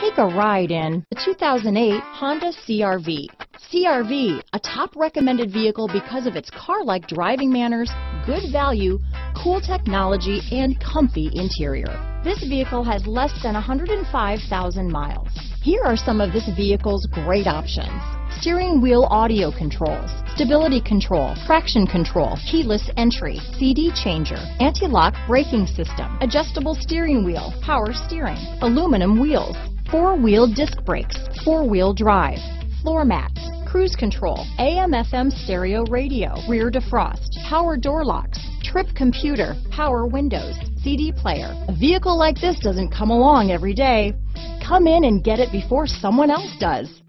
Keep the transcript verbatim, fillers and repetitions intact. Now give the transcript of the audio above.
Take a ride in the two thousand eight Honda C R V. C R V, a top recommended vehicle because of its car-like driving manners, good value, cool technology, and comfy interior. This vehicle has less than one hundred five thousand miles. Here are some of this vehicle's great options: steering wheel audio controls, stability control, traction control, keyless entry, C D changer, anti-lock braking system, adjustable steering wheel, power steering, aluminum wheels, four-wheel disc brakes, four-wheel drive, floor mats, cruise control, A M F M stereo radio, rear defrost, power door locks, trip computer, power windows, C D player. A vehicle like this doesn't come along every day. Come in and get it before someone else does.